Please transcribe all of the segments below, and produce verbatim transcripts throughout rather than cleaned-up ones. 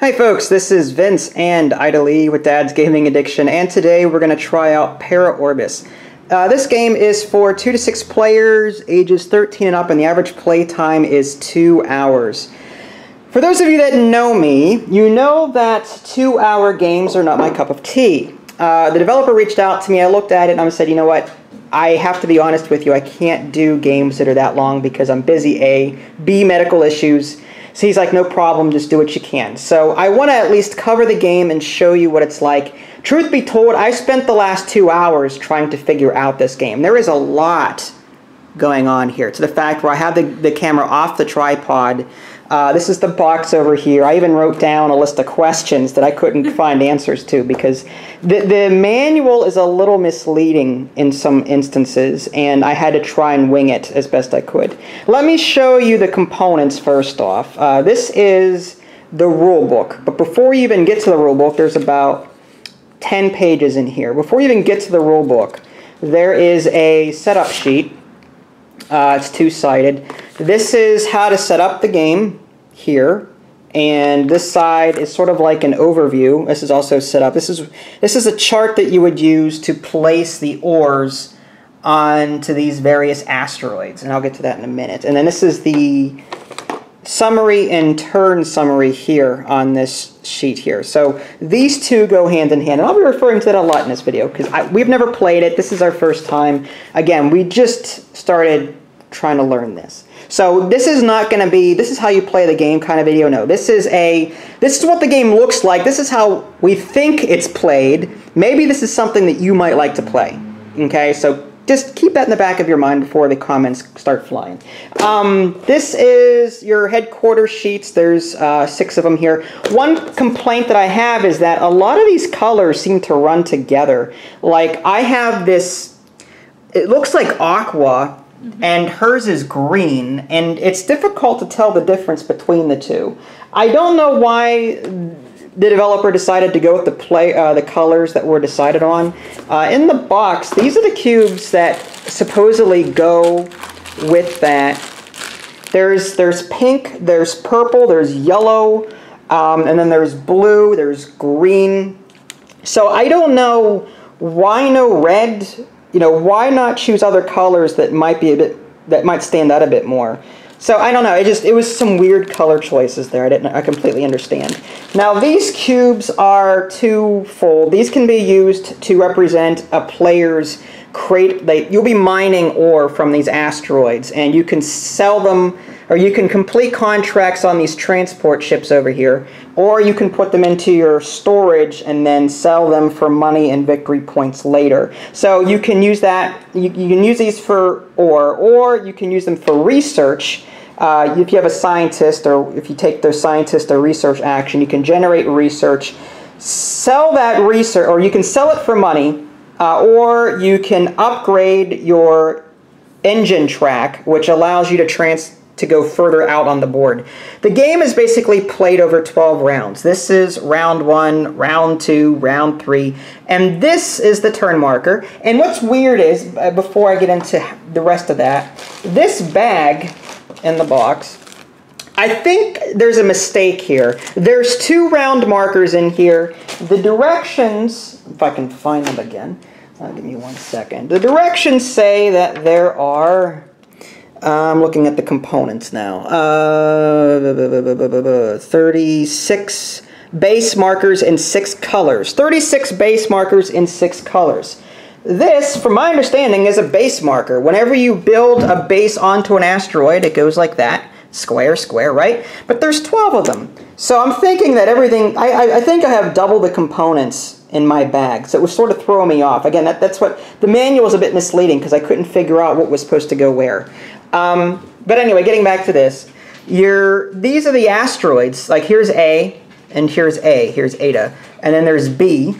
Hi folks, this is Vince and Idle E with Dad's Gaming Addiction, and today we're going to try out Periorbis. Uh, this game is for two to six players, ages thirteen and up, and the average play time is two hours. For those of you that know me, you know that two-hour games are not my cup of tea. Uh, the developer reached out to me, I looked at it, and I said, you know what, I have to be honest with you, I can't do games that are that long because I'm busy, A, B, medical issues. So he's like, no problem, just do what you can. So I want to at least cover the game and show you what it's like. Truth be told, I spent the last two hours trying to figure out this game. There is a lot going on here, to the fact where I have the, the camera off the tripod. Uh, this is the box over here. I even wrote down a list of questions that I couldn't find answers to because the, the manual is a little misleading in some instances, and I had to try and wing it as best I could. Let me show you the components first off. Uh, this is the rule book, but before you even get to the rule book, there's about ten pages in here. Before you even get to the rule book, there is a setup sheet. Uh, it's two-sided. This is how to set up the game here, and this side is sort of like an overview. This is also set up. This is this is a chart that you would use to place the ores onto these various asteroids, and I'll get to that in a minute. And then this is the summary and turn summary here on this sheet here. So these two go hand in hand, and I'll be referring to that a lot in this video because we've never played it. This is our first time. Again, we just started trying to learn this. So this is not going to be, this is how you play the game kind of video. No, this is a, this is what the game looks like. This is how we think it's played. Maybe this is something that you might like to play. Okay, so just keep that in the back of your mind before the comments start flying. Um, this is your headquarters sheets. There's uh, six of them here. One complaint that I have is that a lot of these colors seem to run together. Like I have this, it looks like aqua, and hers is green, and it's difficult to tell the difference between the two. I don't know why the developer decided to go with the play uh, the colors that were decided on. Uh, in the box, these are the cubes that supposedly go with that. There's there's pink, there's purple, there's yellow, um, and then there's blue, there's green. So I don't know why no red. You know, why not choose other colors that might be a bit, that might stand out a bit more? So I don't know. It just, it was some weird color choices there. I didn't, I completely understand. Now these cubes are twofold. These can be used to represent a player's crate. They, you'll be mining ore from these asteroids, and you can sell them, or you can complete contracts on these transport ships over here, or you can put them into your storage and then sell them for money and victory points later. So you can use that, you, you can use these for ore, or you can use them for research. Uh, if you have a scientist, or if you take their scientist or research action, you can generate research, sell that research, or you can sell it for money, uh, or you can upgrade your engine track, which allows you to trans. to go further out on the board. The game is basically played over twelve rounds. This is round one, round two, round three, and this is the turn marker. And what's weird is, uh, before I get into the rest of that, this bag in the box, I think there's a mistake here. There's two round markers in here. The directions, if I can find them again, uh, give me one second. The directions say that there are I'm looking at the components now. Uh, thirty-six base markers in six colors. thirty-six base markers in six colors. This, from my understanding, is a base marker. Whenever you build a base onto an asteroid, it goes like that. Square, square, right? But there's twelve of them. So I'm thinking that everything, I, I, I think I have double the components in my bag, so it was sort of throwing me off. Again, that, that's what, the manual is a bit misleading because I couldn't figure out what was supposed to go where. Um, but anyway, getting back to this, you're, these are the asteroids. Like here's A, and here's A, here's Eta, and then there's B,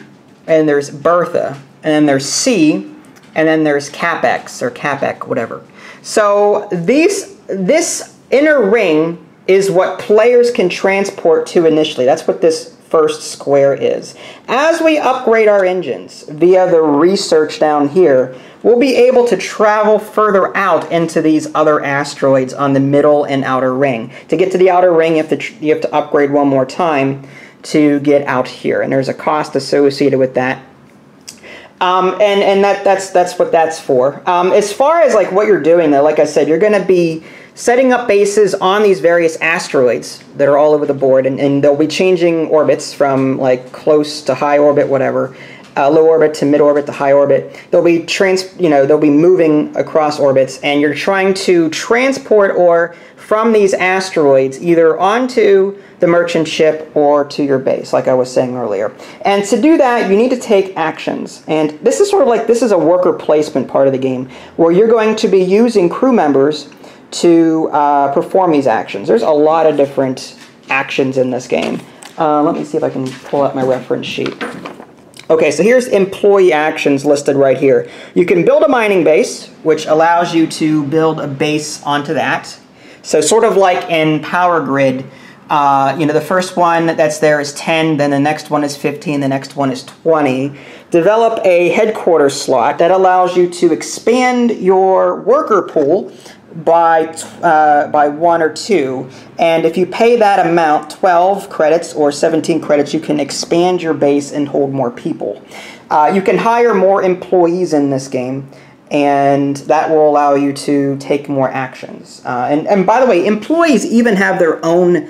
and there's Bertha, and then there's C, and then there's Capex, or Capec, whatever. So these, this inner ring is what players can transport to initially. That's what this first square is. As we upgrade our engines via the research down here, we'll be able to travel further out into these other asteroids on the middle and outer ring. To get to the outer ring, you have to, you have to upgrade one more time to get out here, and there's a cost associated with that. Um, and and that, that's, that's what that's for. Um, as far as like what you're doing though, like I said, you're going to be setting up bases on these various asteroids that are all over the board, and, and they'll be changing orbits from like close to high orbit, whatever, uh, low orbit to mid orbit to high orbit. They'll be trans, you know, they'll be moving across orbits, and you're trying to transport ore from these asteroids either onto the merchant ship or to your base, like I was saying earlier. And to do that, you need to take actions. And this is sort of like, this is a worker placement part of the game where you're going to be using crew members to uh, perform these actions. There's a lot of different actions in this game. Uh, let me see if I can pull out my reference sheet. Okay, so here's employee actions listed right here. You can build a mining base, which allows you to build a base onto that. So sort of like in Power Grid, uh, you know, the first one that's there is ten, then the next one is fifteen, the next one is twenty. Develop a headquarters slot that allows you to expand your worker pool by uh, by one or two, and if you pay that amount, twelve credits or seventeen credits, you can expand your base and hold more people. Uh, you can hire more employees in this game, and that will allow you to take more actions. Uh, and, and by the way, employees even have their own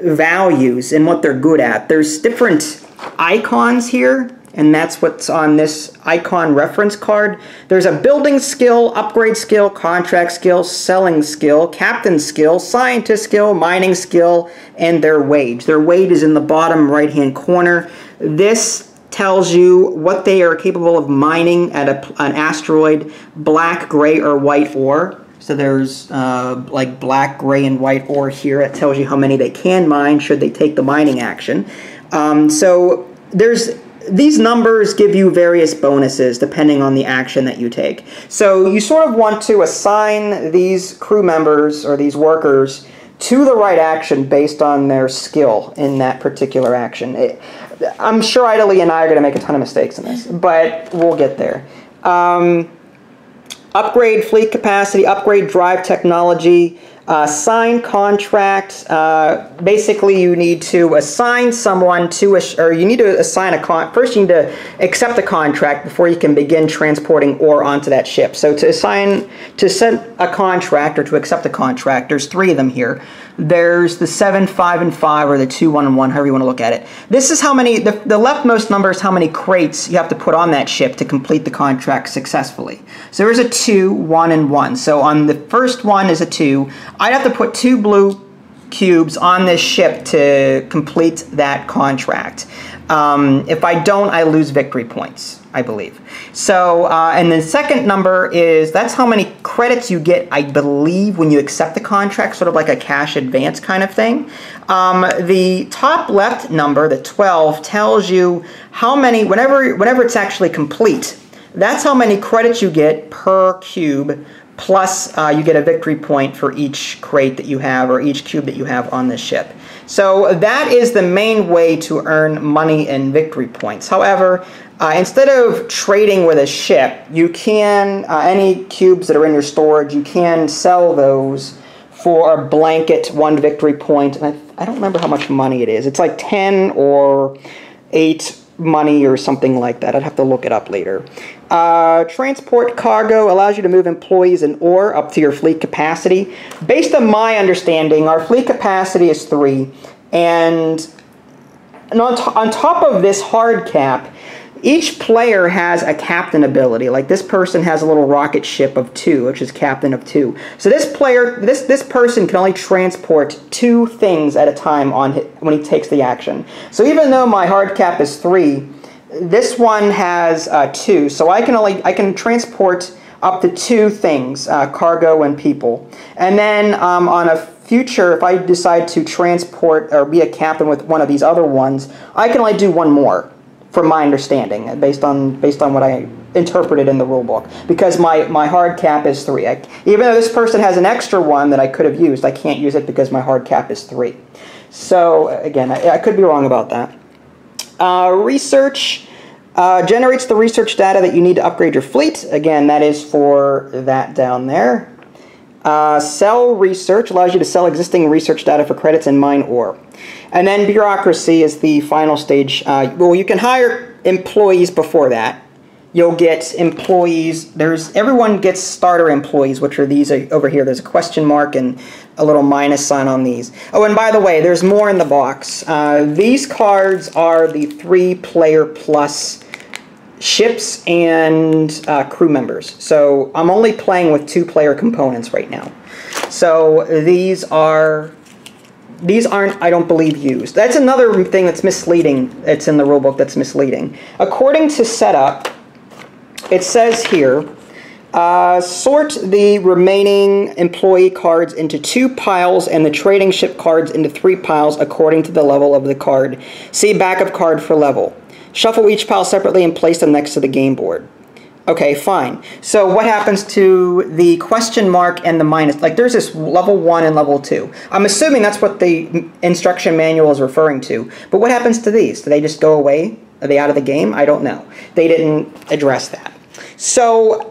values and what they're good at. There's different icons here, and that's what's on this icon reference card. There's a building skill, upgrade skill, contract skill, selling skill, captain skill, scientist skill, mining skill, and their wage. Their wage is in the bottom right-hand corner. This tells you what they are capable of mining at a, an asteroid, black, gray, or white ore. So there's uh, like black, gray, and white ore here. It tells you how many they can mine should they take the mining action. Um, so there's... These numbers give you various bonuses depending on the action that you take. So you sort of want to assign these crew members or these workers to the right action based on their skill in that particular action. It, I'm sure Idly and I are going to make a ton of mistakes in this, but we'll get there. Um, upgrade fleet capacity, upgrade drive technology, Uh, sign contract. Uh, basically, you need to assign someone to a, or you need to assign a con. First, you need to accept the contract before you can begin transporting ore onto that ship. So, to assign, to send a contract or to accept a contract, there's three of them here. There's the seven, five, and five, or the two, one, and one. However you want to look at it. This is how many. The, the leftmost number is how many crates you have to put on that ship to complete the contract successfully. So there's a two, one, and one. So on the first one is a two. I'd have to put two blue cubes on this ship to complete that contract. Um, if I don't, I lose victory points, I believe. So, uh, and the second number is, that's how many credits you get, I believe, when you accept the contract, sort of like a cash advance kind of thing. Um, the top left number, the twelve, tells you how many, whenever, whenever it's actually complete, that's how many credits you get per cube. Plus, uh, you get a victory point for each crate that you have or each cube that you have on this ship. So that is the main way to earn money and victory points. However, uh, instead of trading with a ship, you can, uh, any cubes that are in your storage, you can sell those for a blanket one victory point. And I, I don't remember how much money it is. It's like ten or eight money or something like that. I'd have to look it up later. Uh, transport cargo allows you to move employees and ore up to your fleet capacity. Based on my understanding, our fleet capacity is three, and, and on, to on top of this hard cap, each player has a captain ability. Like this person has a little rocket ship of two, which is captain of two. So this player, this this person can only transport two things at a time on his, when he takes the action. So even though my hard cap is three, this one has uh, two. So I can only I can transport up to two things, uh, cargo and people. And then um, on a future, if I decide to transport or be a captain with one of these other ones, I can only do one more. From my understanding, based on based on what I interpreted in the rulebook, because my my hard cap is three. I, even though this person has an extra one that I could have used, I can't use it because my hard cap is three. So again, I, I could be wrong about that. Uh, research uh, generates the research data that you need to upgrade your fleet. Again, that is for that down there. Uh, sell research allows you to sell existing research data for credits and mine ore. And then bureaucracy is the final stage. Uh, well, you can hire employees before that. You'll get employees. There's everyone gets starter employees, which are these over here. There's a question mark and a little minus sign on these. Oh, and by the way, there's more in the box. Uh, these cards are the three-player plus ships and uh, crew members. So I'm only playing with two-player components right now. So these are. These aren't, I don't believe, used. That's another thing that's misleading. It's in the rulebook that's misleading. According to setup, it says here, uh, sort the remaining employee cards into two piles and the trading ship cards into three piles according to the level of the card. See backup card for level. Shuffle each pile separately and place them next to the game board. Okay, fine. So what happens to the question mark and the minus? Like, there's this level one and level two. I'm assuming that's what the instruction manual is referring to. But what happens to these? Do they just go away? Are they out of the game? I don't know. They didn't address that. So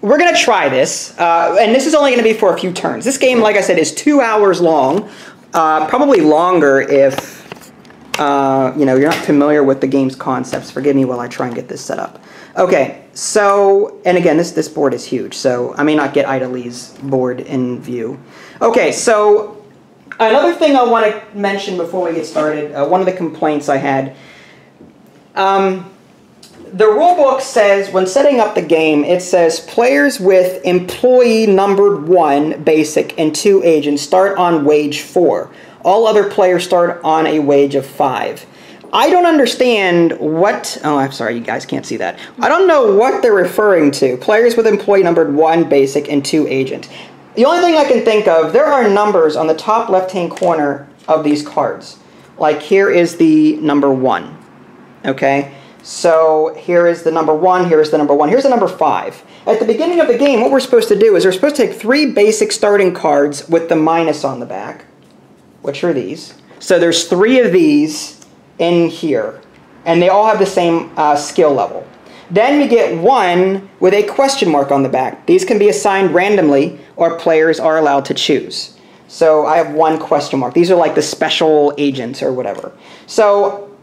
we're going to try this. Uh, and this is only going to be for a few turns. This game, like I said, is two hours long. Uh, probably longer if uh, you know, you're not familiar with the game's concepts. Forgive me while I try and get this set up. Okay, so, and again, this, this board is huge, so I may not get Idalee's board in view. Okay, so another thing I want to mention before we get started, uh, one of the complaints I had. Um, the rulebook says, when setting up the game, it says players with employee numbered one basic and two agents start on wage four. All other players start on a wage of five. I don't understand what... Oh, I'm sorry, you guys can't see that. I don't know what they're referring to. Players with employee numbered one basic and two agent. The only thing I can think of, there are numbers on the top left-hand corner of these cards. Like, here is the number one. Okay? So, here is the number one, here is the number one, here's the number five. At the beginning of the game, what we're supposed to do is we're supposed to take three basic starting cards with the minus on the back, which are these. So, there's three of these in here, and they all have the same uh, skill level. Then you get one with a question mark on the back. These can be assigned randomly, or players are allowed to choose. So I have one question mark. These are like the special agents or whatever. So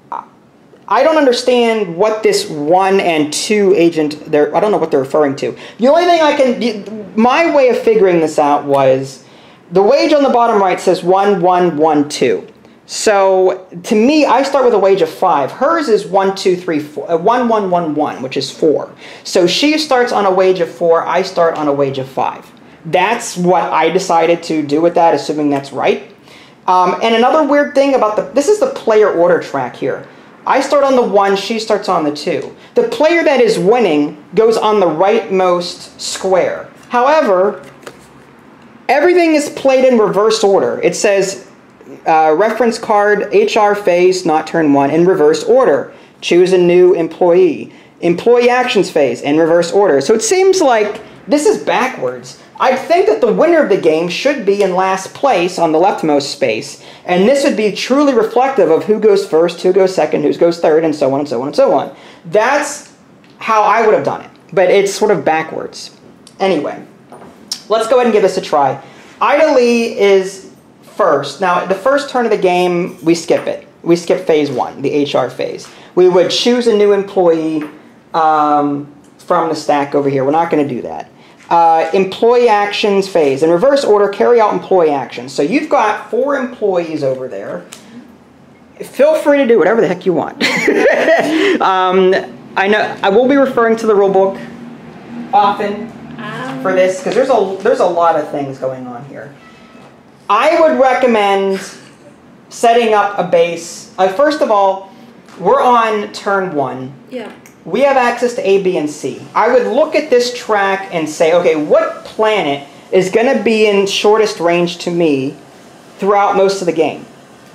I don't understand what this one and two agent, they're, I don't know what they're referring to. The only thing I can, my way of figuring this out was, the wage on the bottom right says one, one, one, two. So, to me, I start with a wage of five. Hers is one, two, three, four, uh, one, one, one, one, which is four. So she starts on a wage of four, I start on a wage of five. That's what I decided to do with that, assuming that's right. Um, and another weird thing about the, this is the player order track here. I start on the one, she starts on the two. The player that is winning goes on the rightmost square. However, everything is played in reverse order. It says, Uh, reference card, H R phase, not turn one, in reverse order. Choose a new employee. Employee actions phase, in reverse order. So it seems like this is backwards. I think that the winner of the game should be in last place on the leftmost space, and this would be truly reflective of who goes first, who goes second, who goes third, and so on and so on and so on. That's how I would have done it, but it's sort of backwards. Anyway, let's go ahead and give this a try. Idalee is first. Now, the first turn of the game, we skip it. We skip phase one, the H R phase. We would choose a new employee um, from the stack over here. We're not going to do that. Uh, employee actions phase. In reverse order, carry out employee actions. So you've got four employees over there. Feel free to do whatever the heck you want. um, I know I will be referring to the rulebook often for this because there's a there's a lot of things going on here. I would recommend setting up a base. Uh, first of all, we're on turn one. Yeah. We have access to A, B, and C. I would look at this track and say, okay, what planet is going to be in shortest range to me throughout most of the game?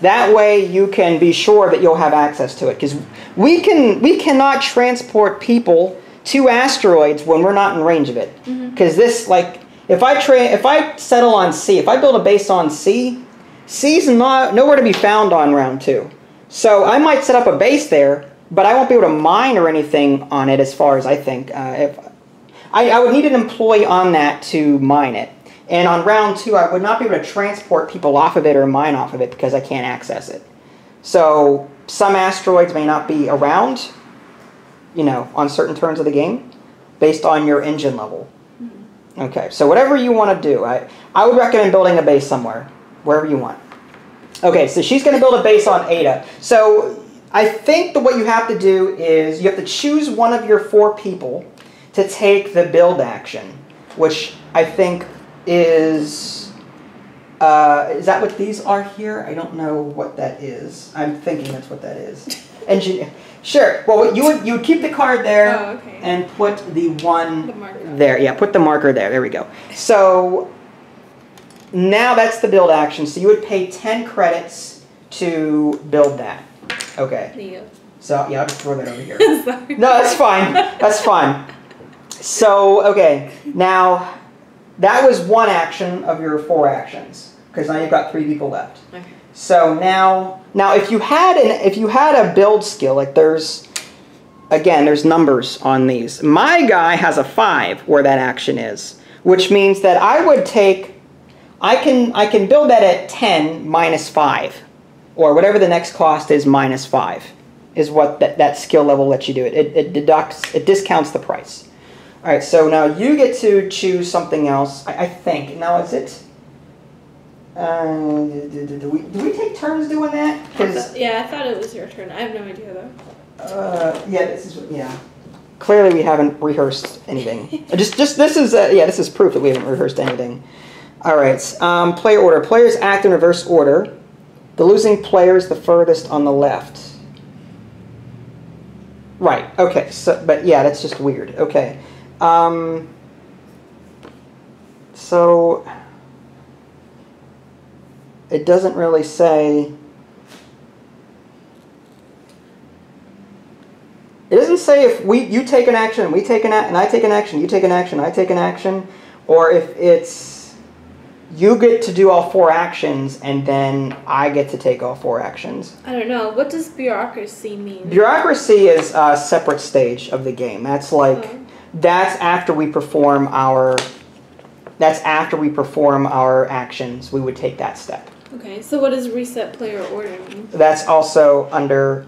That way you can be sure that you'll have access to it. Because we can, we cannot transport people to asteroids when we're not in range of it. Because mm-hmm. this, like... If I tra if I settle on C, if I build a base on C, C's not nowhere to be found on round two. So I might set up a base there, but I won't be able to mine or anything on it as far as I think. Uh, if I, I would need an employee on that to mine it. And on round two, I would not be able to transport people off of it or mine off of it because I can't access it. So some asteroids may not be around, you know, on certain turns of the game based on your engine level. Mm-hmm. Okay, so whatever you want to do, I, I would recommend building a base somewhere, wherever you want. Okay, so she's going to build a base on Ada. So I think that what you have to do is you have to choose one of your four people to take the build action, which I think is, uh, is that what these are here? I don't know what that is. I'm thinking that's what that is. Engineer. Sure. Well, you would, you would keep the card there oh, okay. and put the one the there. Yeah, put the marker there. There we go. So now that's the build action. So you would pay ten credits to build that. Okay. Yeah. So yeah, I'll just throw that over here. Sorry. No, that's fine. That's fine. So okay, now that was one action of your four actions because now you've got three people left. Okay. So now, now if you had an if you had a build skill, like there's, again, there's numbers on these. My guy has a five where that action is, which means that I would take, I can I can build that at ten minus five, or whatever the next cost is minus five, is what that that skill level lets you do it. It, it deducts, it discounts the price. All right, so now you get to choose something else, I, I think. Now is it? Uh, do we do we take turns doing that? Cause, yeah, I thought it was your turn. I have no idea though. Uh, yeah, this is yeah. Clearly, we haven't rehearsed anything. just just this is uh, yeah, this is proof that we haven't rehearsed anything. All right, um, player order. Players act in reverse order. The losing player is the furthest on the left. Right. Okay. So, but yeah, that's just weird. Okay. Um. So. It doesn't really say, it doesn't say if we you take an action, we take an action, and I take an action, you take an action, I take an action, or if it's you get to do all four actions and then I get to take all four actions. I don't know. What does bureaucracy mean? Bureaucracy is a separate stage of the game. That's like, oh. that's after we perform our, that's after we perform our actions, we would take that step. Okay, so what does reset player order mean? That's also under,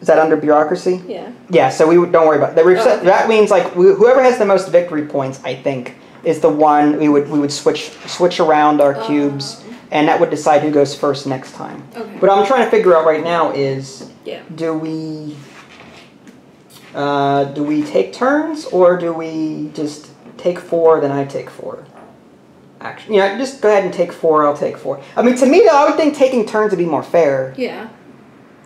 is that under bureaucracy? Yeah. Yeah, so we would, don't worry about that. Reset, oh, okay. That means like we, whoever has the most victory points, I think, is the one we would we would switch switch around our uh, cubes, and that would decide who goes first next time. Okay. What I'm trying to figure out right now is, yeah. do we uh, do we take turns or do we just take four, then I take four? Action. You know, just go ahead and take four, I'll take four. I mean, to me, though, I would think taking turns would be more fair. Yeah.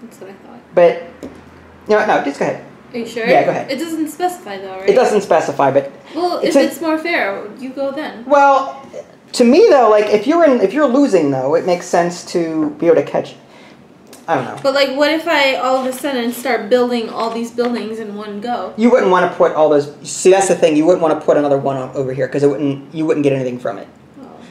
That's what I thought. But, you know, no, just go ahead. Are you sure? Yeah, go ahead. It doesn't specify, though, right? It doesn't specify, but... Well, if it's more fair, you go then. Well, to me, though, like, if you're in, if you're losing, though, it makes sense to be able to catch... I don't know. But, like, what if I all of a sudden start building all these buildings in one go? You wouldn't want to put all those... See, that's the thing. You wouldn't want to put another one over here because it wouldn't, you wouldn't get anything from it.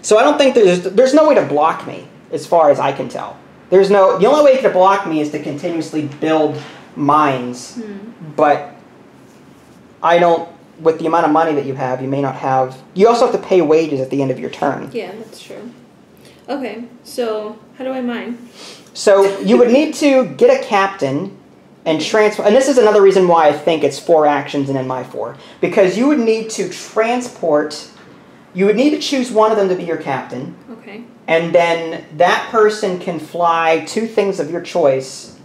So I don't think there's there's no way to block me as far as I can tell. There's no the only way to block me is to continuously build mines, mm. but I don't. With the amount of money that you have, you may not have. You also have to pay wages at the end of your turn. Yeah, that's true. Okay, so how do I mine? So you would need to get a captain and transfer. And this is another reason why I think it's four actions and then my four, because you would need to transport. You would need to choose one of them to be your captain. Okay. And then that person can fly two things of your choice.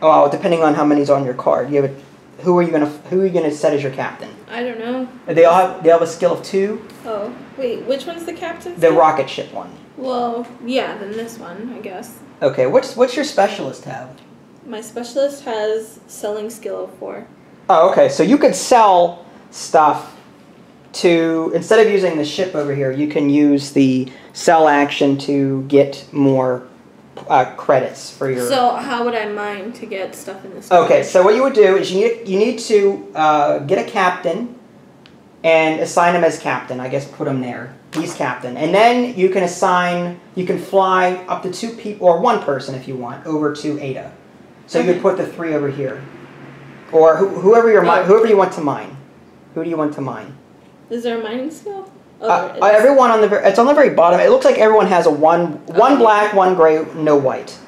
Oh, depending on how many's on your card. You have a, who are you gonna who are you gonna set as your captain? I don't know. They all have, they have a skill of two. Oh wait, which one's the captain? The rocket ship one. Well, yeah, then this one, I guess. Okay, what's what's your specialist have? My specialist has selling skill of four. Oh, okay. So you could sell stuff. To instead of using the ship over here, you can use the sell action to get more uh, credits for your. So how would I mine to get stuff in this? Okay, so what you would do is you need, you need to uh, get a captain and assign him as captain. I guess put him there, he's captain. And then you can assign, you can fly up to two people, or one person if you want, over to Ada. So okay. you could put the three over here. Or wh whoever, you're oh. whoever you want to mine. Who do you want to mine? Is there a mining skill? Oh, uh, everyone on the, it's on the very bottom. It looks like everyone has a one, one okay. black, one gray, no white.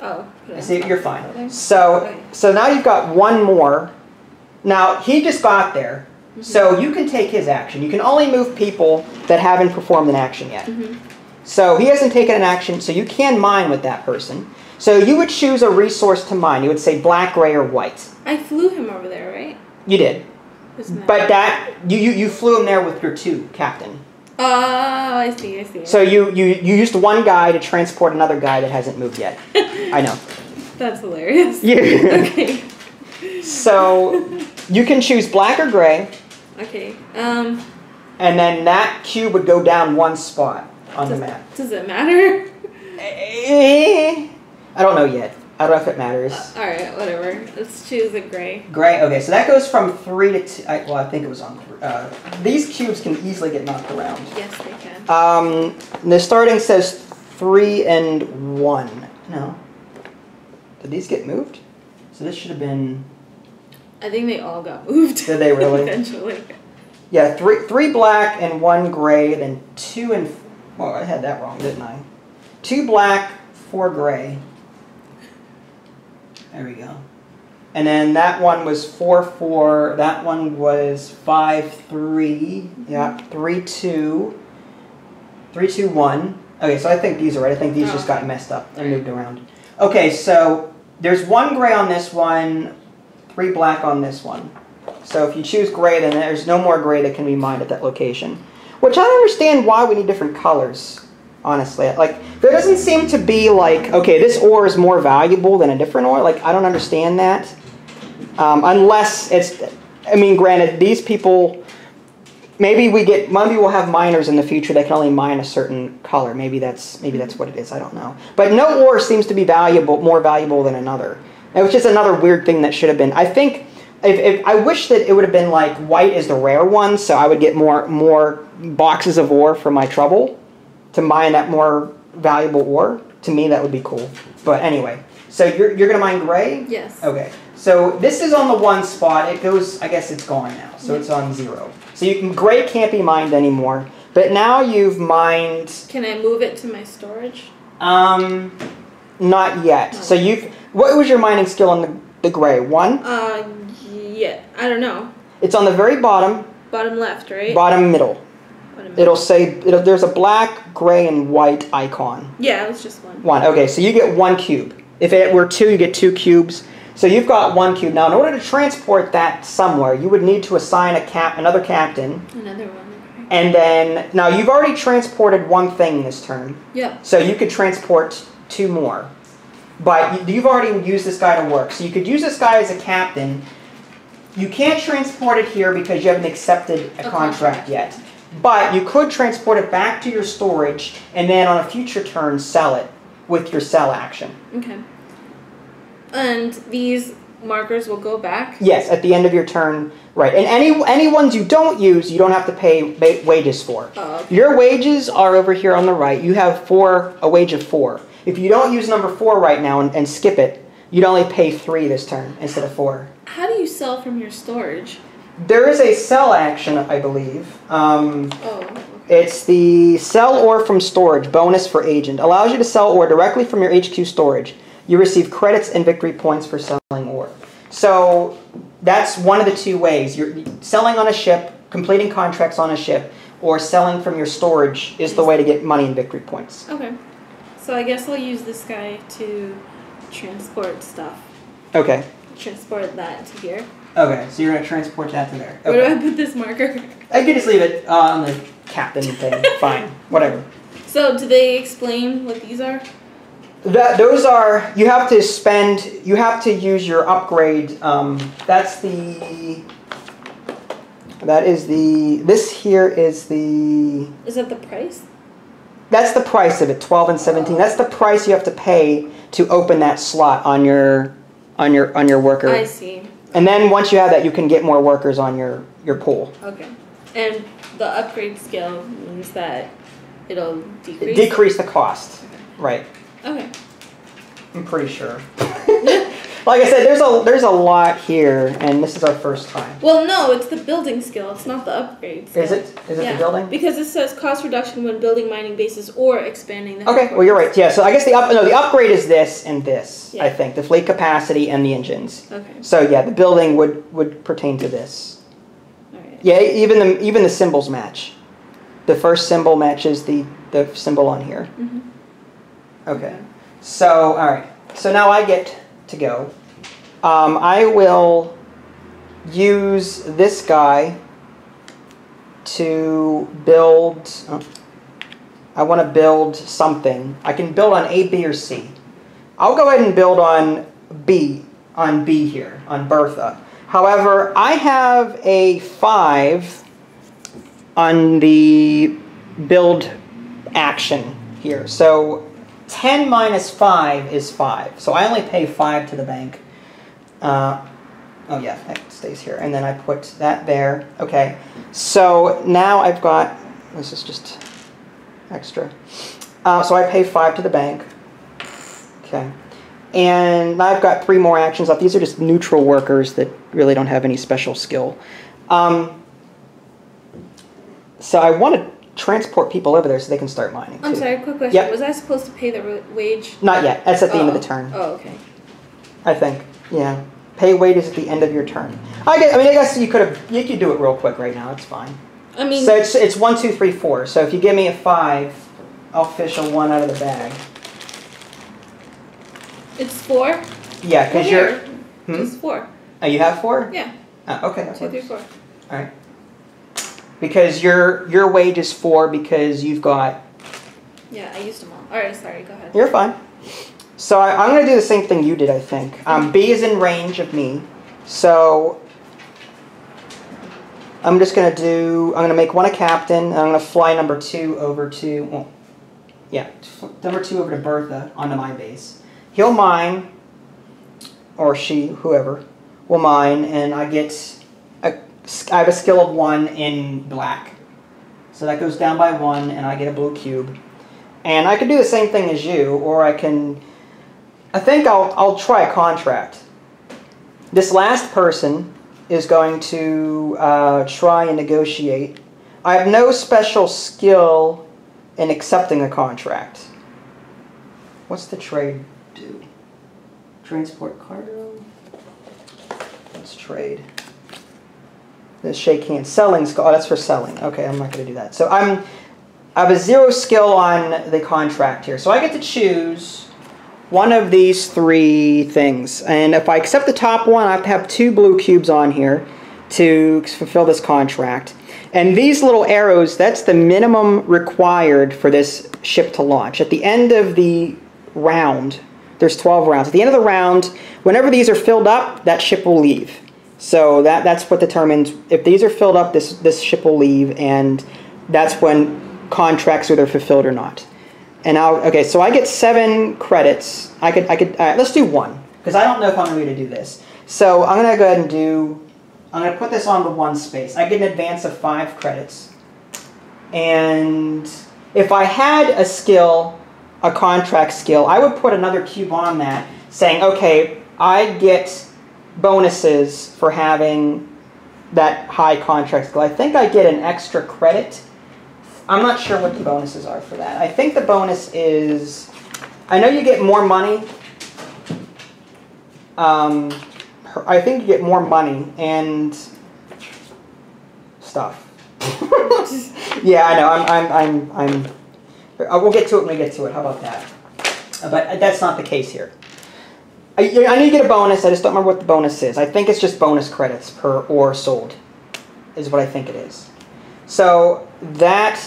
Oh. Okay. See, you're fine. Okay. So, okay. so now you've got one more. Now, he just got there. Mm-hmm. So you can take his action. You can only move people that haven't performed an action yet. Mm-hmm. So he hasn't taken an action, so you can mine with that person. So you would choose a resource to mine. You would say black, gray, or white. I flew him over there, right? You did. That but that, you, you, you flew him there with your two, captain. Oh, I see, I see. So you, you, you used one guy to transport another guy that hasn't moved yet. I know. That's hilarious. Yeah. Okay. So you can choose black or gray. Okay. Um, and then that cube would go down one spot on does, the map. Does it matter? I don't know yet. I don't know if it matters. Uh, all right, whatever. Let's choose a gray. Gray. Okay, so that goes from three to two. I, well, I think it was on. Uh, these cubes can easily get knocked around. Yes, they can. Um, the starting says three and one. No. Did these get moved? So this should have been. I think they all got moved. Did they really? Eventually. Yeah, three, three black and one gray, then two and. Well, I had that wrong, didn't I? Two black, four gray. There we go. And then that one was four four. That one was five three. Mm-hmm. Yeah, three two. three two one. Okay, so I think these are right. I think these oh, just okay. got messed up and moved around. Okay, so there's one gray on this one, three black on this one. So if you choose gray, then there's no more gray that can be mined at that location. Which I don't understand why we need different colors. Honestly, like, there doesn't seem to be, like, okay, this ore is more valuable than a different ore. Like, I don't understand that. Um, unless it's, I mean, granted, these people, maybe we get, maybe we'll have miners in the future that can only mine a certain color. Maybe that's, maybe that's what it is. I don't know. But no ore seems to be valuable, more valuable than another. It was just another weird thing that should have been. I think, if, if I wish that it would have been, like, white is the rare one, so I would get more, more boxes of ore for my trouble. To mine that more valuable ore, to me that would be cool. But anyway, so you're, you're going to mine gray? Yes. Okay. So this is on the one spot. It goes, I guess it's gone now, so yes. It's on zero. So you can, gray can't be mined anymore. But now you've mined... Can I move it to my storage? Um, Not yet. No. So you've... What was your mining skill on the, the gray? One? Uh, yeah. I don't know. It's on the very bottom. Bottom left, right? Bottom middle. It'll say, it'll, there's a black, gray, and white icon. Yeah, it was just one. One, okay, so you get one cube. If it were two, you get two cubes. So you've got one cube. Now, in order to transport that somewhere, you would need to assign a cap, another captain. Another one. And then, now you've already transported one thing this turn. Yeah. So you could transport two more. But you've already used this guy to work. So you could use this guy as a captain. You can't transport it here because you haven't accepted a, a contract yet. But you could transport it back to your storage and then on a future turn sell it with your sell action. Okay. And these markers will go back? Yes, at the end of your turn. Right. And any any ones you don't use, you don't have to pay wages for. Oh, okay. Your wages are over here on the right. You have four, a wage of four. If you don't use number four right now and, and skip it, you'd only pay three this turn instead of four. How do you sell from your storage? There is a sell action, I believe. Um, oh, okay. It's the sell ore from storage bonus for agent. Allows you to sell ore directly from your H Q storage. You receive credits and victory points for selling ore. So that's one of the two ways. You're selling on a ship, completing contracts on a ship, or selling from your storage is the way to get money and victory points. Okay. So I guess I'll use this guy to transport stuff. Okay. Transport that to here. Okay, so you're going to transport that to there. Okay. Where do I put this marker? I could just leave it uh, on the captain thing. Fine. Whatever. So, do they explain what these are? That, those are... You have to spend... You have to use your upgrade. Um, that's the... That is the... This here is the... Is that the price? That's the price of it, twelve and seventeen. Oh. That's the price you have to pay to open that slot on your, on your, on your worker. I see. And then once you have that, you can get more workers on your, your pool. Okay. And the upgrade skill means that it'll decrease? Decrease the cost. Okay. Right. Okay. I'm pretty sure. Like I said, there's a there's a lot here, and this is our first time. Well, no, it's the building skill. It's not the upgrade skill. Is it? Is it yeah. the building? Because it says cost reduction when building mining bases or expanding the headquarters. Okay, well, you're right. Yeah, so I guess the up no the upgrade is this and this. Yeah. I think the fleet capacity and the engines. Okay. So yeah, the building would would pertain to this. All right. Yeah, even the even the symbols match. The first symbol matches the the symbol on here. Mm-hmm. Okay. So all right. So now I get to go. Um, I will use this guy to build, oh, I want to build something. I can build on A, B, or C. I'll go ahead and build on B, on B here, on Bertha. However, I have a five on the build action here. So ten minus five is five. So I only pay five to the bank. Uh, oh yeah, that stays here. And then I put that there. Okay. So now I've got, this is just extra. Uh, so I pay five to the bank. Okay. And now I've got three more actions left. These are just neutral workers that really don't have any special skill. Um, so I want to transport people over there so they can start mining. I'm too. sorry, quick question. Yep. Was I supposed to pay the wage? Not yet. That's at the oh. end of the turn. Oh, okay. I think. Yeah. Pay wages at the end of your turn. I guess, I mean, I guess you could have, you could do it real quick right now. It's fine. I mean. So it's, it's one, two, three, four. So if you give me a five, I'll fish a one out of the bag. It's four? Yeah, because you're. Hmm? It's four. Oh, you have four? Yeah. Oh, okay. That two, works. three, four. All right. Because your your wage is four because you've got... Yeah, I used them all. All right, sorry, go ahead. You're fine. So I, I'm going to do the same thing you did, I think. Um, B is in range of me. So I'm just going to do... I'm going to make one a captain, and I'm going to fly number two over to... Well, yeah, number two over to Bertha onto my base. He'll mine, or she, whoever, will mine, and I get... I have a skill of one in black. So that goes down by one, and I get a blue cube. And I could do the same thing as you, or I can... I think I'll, I'll try a contract. This last person is going to uh, try and negotiate. I have no special skill in accepting a contract. What's the trade do? Transport cargo? Let's trade. The shake hands. Selling skill. Oh, that's for selling. Okay, I'm not going to do that. So I'm, I have a zero skill on the contract here. So I get to choose one of these three things. And if I accept the top one, I have to have two blue cubes on here to fulfill this contract. And these little arrows, that's the minimum required for this ship to launch. At the end of the round, there's twelve rounds. At the end of the round, whenever these are filled up, that ship will leave. So that, that's what determines if these are filled up, this, this ship will leave, and that's when contracts are either fulfilled or not. And I'll, okay, so I get seven credits. I could, I could, all right, let's do one, because I don't know if I'm going to do this. So I'm going to go ahead and do, I'm going to put this on the one space. I get an advance of five credits. And if I had a skill, a contract skill, I would put another cube on that saying, okay, I get bonuses for having that high contract skill. I think I get an extra credit. I'm not sure what the bonuses are for that. I think the bonus is, I know you get more money. Um, I think you get more money and stuff. Yeah, I know. I'm. I'm. I'm. I'm. I will get to it when we get to it. How about that? But that's not the case here. I, I need to get a bonus. I just don't remember what the bonus is. I think it's just bonus credits per ore sold is what I think it is. So that,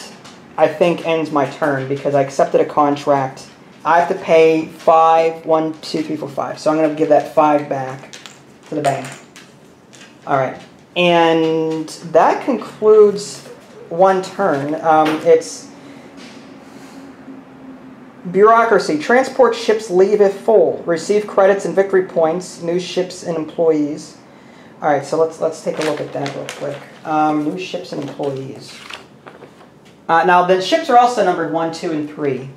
I think, ends my turn because I accepted a contract. I have to pay five, one, two, three, four, five. So I'm going to give that five back to the bank. All right. And that concludes one turn. Um, it's bureaucracy. Transport ships leave if full. Receive credits and victory points. New ships and employees. All right, so let's let's take a look at that real quick. Um, new ships and employees. Uh, now the ships are also numbered one, two, and three.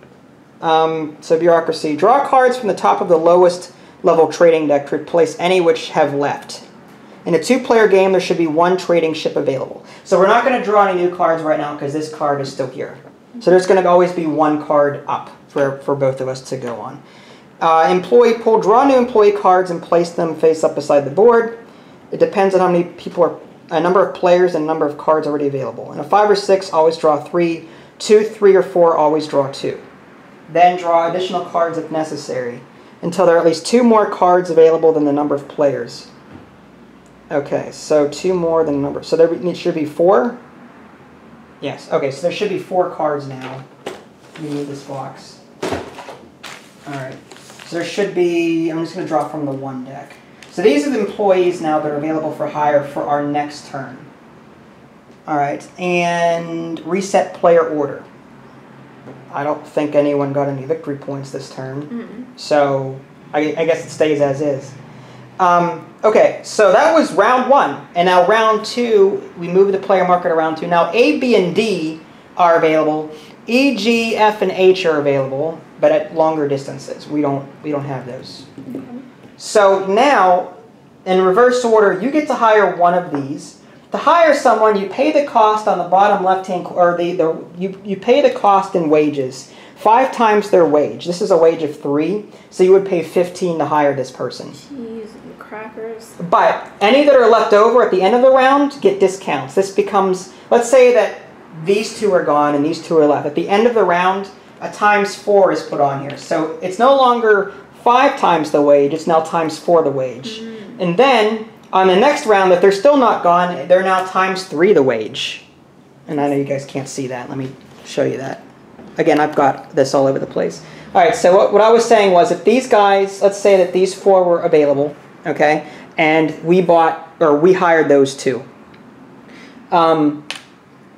Um, so bureaucracy. Draw cards from the top of the lowest level trading deck to replace any which have left. In a two-player game, there should be one trading ship available. So we're not going to draw any new cards right now because this card is still here. So there's going to always be one card up for, for both of us to go on. Uh, employee pool. Draw new employee cards and place them face up beside the board. It depends on how many people are, a number of players and number of cards already available. In a five or six, always draw three. Two, three, or four, always draw two. Then draw additional cards if necessary until there are at least two more cards available than the number of players. Okay, so two more than the number. So there should be four? Yes, okay, so there should be four cards now. You need this box. Alright, so there should be, I'm just going to draw from the one deck. So these are the employees now that are available for hire for our next turn. Alright, and reset player order. I don't think anyone got any victory points this turn, mm-mm. so I, I guess it stays as is. Um, okay, so that was round one, and now round two, we move the player marker to round two. Now A, B, and D are available. E, G, F, and H are available, but at longer distances. We don't we don't have those. Mm-hmm. So now, in reverse order, you get to hire one of these. To hire someone, you pay the cost on the bottom left-hand, or the, the you you pay the cost in wages. Five times their wage. This is a wage of three, so you would pay fifteen to hire this person. Jeez, crackers. But any that are left over at the end of the round get discounts. This becomes, let's say that these two are gone and these two are left. At the end of the round, a times four is put on here. So it's no longer five times the wage, it's now times four the wage. Mm-hmm. And then on the next round, if they're still not gone, they're now times three the wage. And I know you guys can't see that. Let me show you that. Again, I've got this all over the place. All right, so what, what I was saying was if these guys, let's say that these four were available, okay, and we bought, or we hired those two. Um,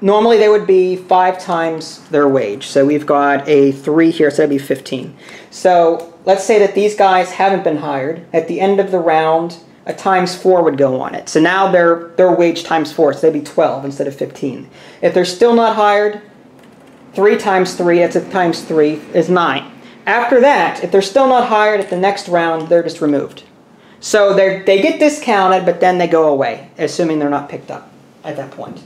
normally they would be five times their wage. So we've got a three here, so that'd be fifteen. So let's say that these guys haven't been hired. At the end of the round, a times four would go on it. So now their, their wage times four, so they'd be twelve instead of fifteen. If they're still not hired, three times three, that's a times three, is nine. After that, if they're still not hired at the next round, they're just removed. So they they get discounted, but then they go away, assuming they're not picked up at that point.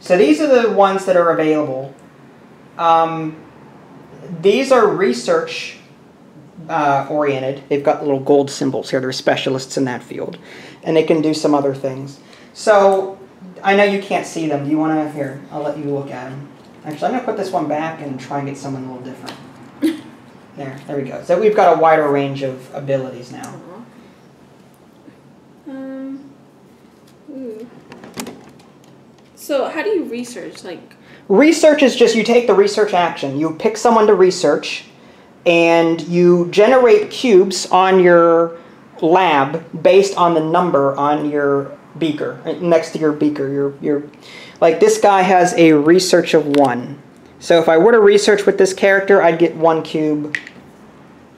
So these are the ones that are available. Um, these are research uh, oriented. They've got little gold symbols here. They're specialists in that field. And they can do some other things. So I know you can't see them. Do you want to, here, I'll let you look at them. Actually, I'm going to put this one back and try and get someone a little different. There, there we go. So we've got a wider range of abilities now. Uh-huh. um, ooh. So how do you research? Like research is just you take the research action. You pick someone to research, and you generate cubes on your lab based on the number on your beaker, next to your beaker, your your. Like this guy has a research of one. So if I were to research with this character, I'd get one cube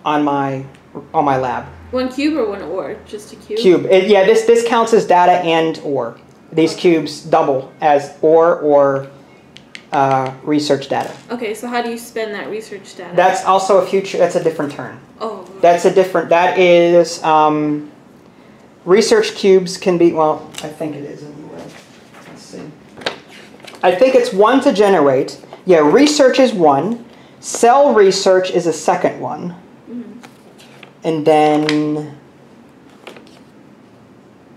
on my on my lab. One cube or one ore? Just a cube? Cube. It, yeah, this, this counts as data and ore. These okay. cubes double as ore or uh, research data. Okay, so how do you spend that research data? That's also a future, that's a different turn. Oh. That's a different, that is, um, research cubes can be, well, I think it is anyway. Let's see. I think it's one to generate. Yeah, research is one. Cell research is a second one. Mm-hmm. And then,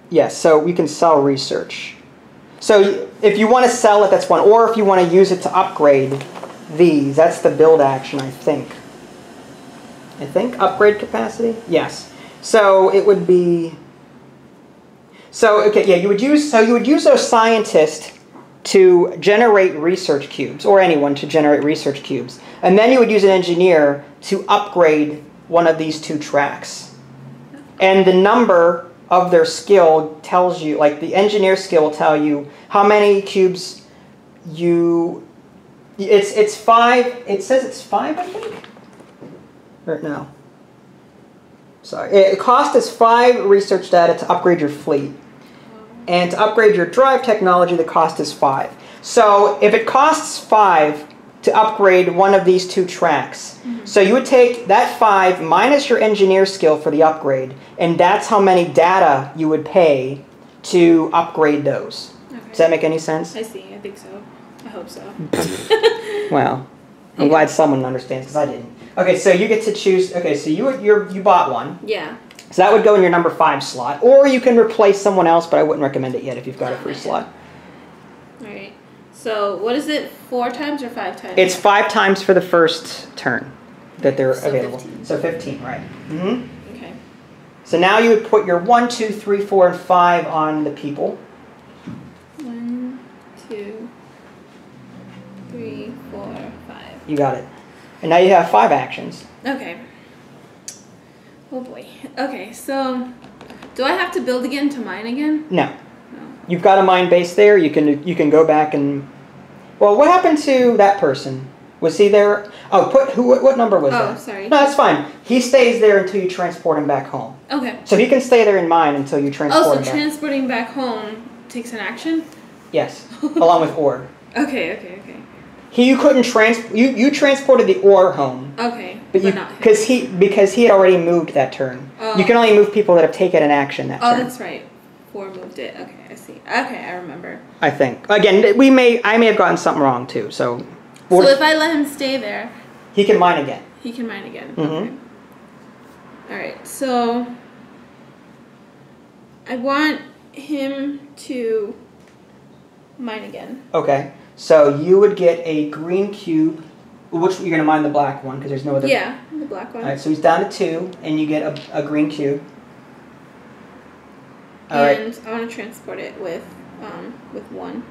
yeah, so we can sell research. So if you want to sell it, that's one. Or if you want to use it to upgrade these, that's the build action, I think. I think upgrade capacity? Yes. So it would be, so, okay, yeah, you would use, so you would use those scientists to generate research cubes, or anyone to generate research cubes. And then you would use an engineer to upgrade one of these two tracks. And the number of their skill tells you, like the engineer skill will tell you how many cubes you, it's it's five, it says it's five, I think? Or no. Sorry, it cost is five research data to upgrade your fleet. and to upgrade your drive technology, the cost is five. So if it costs five to upgrade one of these two tracks, mm-hmm. so you would take that five minus your engineer skill for the upgrade, and that's how many data you would pay to upgrade those. Okay. Does that make any sense? I see. I think so. I hope so. Well, I'm yeah. glad someone understands, because I didn't. Okay, so you get to choose. Okay, so you you're, you bought one. Yeah. So that would go in your number five slot, or you can replace someone else, but I wouldn't recommend it yet if you've got a free slot. All right. So what is it? Four times or five times? It's five times for the first turn that they're so available. fifteen. So fifteen, right? Mm-hmm. Okay. So now you would put your one, two, three, four, and five on the people. One, two, three, four, five. You got it. And now you have five actions. Okay. Oh boy. Okay, so do I have to build again to mine again? No. No. You've got a mine base there. You can you can go back and. Well, what happened to that person? Was he there? Oh, put who? What number was oh, that? Oh, sorry. No, that's fine. He stays there until you transport him back home. Okay. So he can stay there in mine until you transport. Oh, so him transporting back. back home takes an action. Yes, along with ore. Okay. Okay. Okay. He you couldn't trans you you transported the ore home. Okay. But you because he because he had already moved that turn. Oh. You can only move people that have taken an action that oh, turn. Oh, that's right. Four moved it. Okay, I see. Okay, I remember. I think again we may I may have gotten something wrong too. So. So if I let him stay there. He can mine again. He can mine again. Mm-hmm. Okay. All right. So. I want him to. Mine again. Okay. So you would get a green cube, which you're going to mine the black one because there's no other. Yeah, the black one. All right, so he's down to two, and you get a, a green cube. All and right. I want to transport it with, um, with one.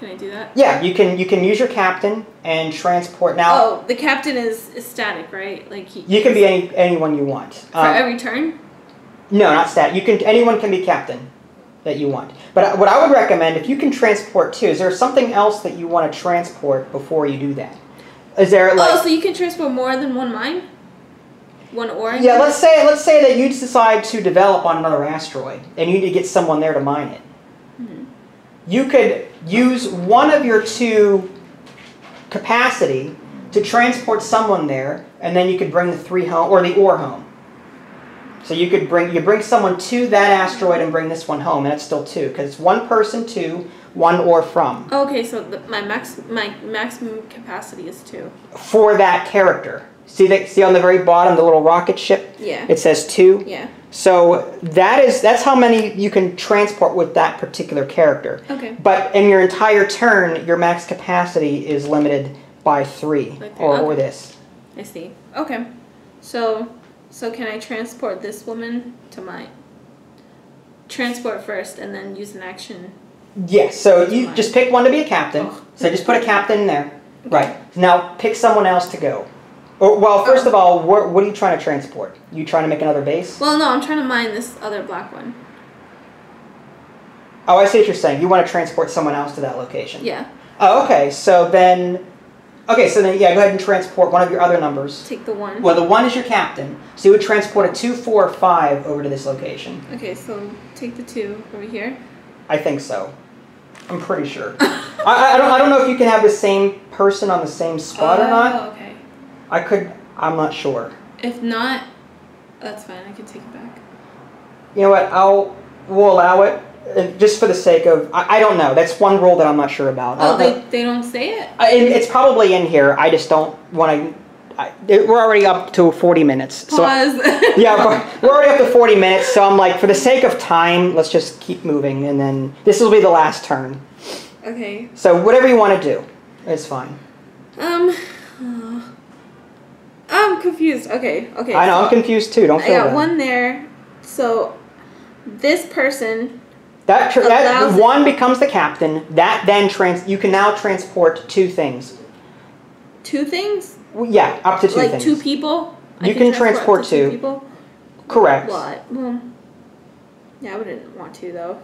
Can I do that? Yeah, you can. You can use your captain and transport now. Oh, the captain is, is static, right? Like he. You can be any anyone you want. For um, every turn. No, not static. You can anyone can be captain. That you want. But what I would recommend, if you can transport too, is there something else that you want to transport before you do that? Is there like oh, so you can transport more than one mine, one ore? Yeah, let's say let's say that you decide to develop on another asteroid and you need to get someone there to mine it. Mm-hmm. You could use one of your two capacity to transport someone there, and then you could bring the three home or the ore home. So you could bring you bring someone to that asteroid and bring this one home, and it's still two because it's one person to one or from. Okay, so the, my max my maximum capacity is two for that character. See that? See on the very bottom the little rocket ship. Yeah. It says two. Yeah. So that is that's how many you can transport with that particular character. Okay. But in your entire turn, your max capacity is limited by three, like or okay. or this. I see. Okay, so. So can I transport this woman to mine? Transport first and then use an action? Yes, so you mine. Just pick one to be a captain. Oh. So just put a captain in there. Okay. Right. Now pick someone else to go. Or, well, first oh. of all, what, what are you trying to transport? You trying to make another base? Well, no, I'm trying to mine this other black one. Oh, I see what you're saying. You want to transport someone else to that location. Yeah. Oh, okay. So then... Okay, so then, yeah, go ahead and transport one of your other numbers. Take the one. Well, the one is your captain, so you would transport a two, four, five over to this location. Okay, so take the two over here? I think so. I'm pretty sure. I, I, don't, I don't know if you can have the same person on the same spot oh, or not. Oh, okay. I could, I'm not sure. If not, that's fine. I can take it back. You know what, I'll, we'll allow it. Just for the sake of, I, I don't know. That's one rule that I'm not sure about. Oh, they, they don't say it? I, it? It's probably in here. I just don't want to... I, it, we're already up to forty minutes. Pause. So I, yeah, we're already up to forty minutes, so I'm like, for the sake of time, let's just keep moving, and then this will be the last turn. Okay. So whatever you want to do, it's fine. Um... Uh, I'm confused. Okay, okay. I know, so I'm confused too. Don't feel bad. I got one there, so this person... That, tr that one becomes the captain. That then trans. You can now transport two things. Two things. Well, yeah, up to two like things. Like two people. You I can, can transport, transport to two. two people. Correct. Well, well, yeah, I wouldn't want to though.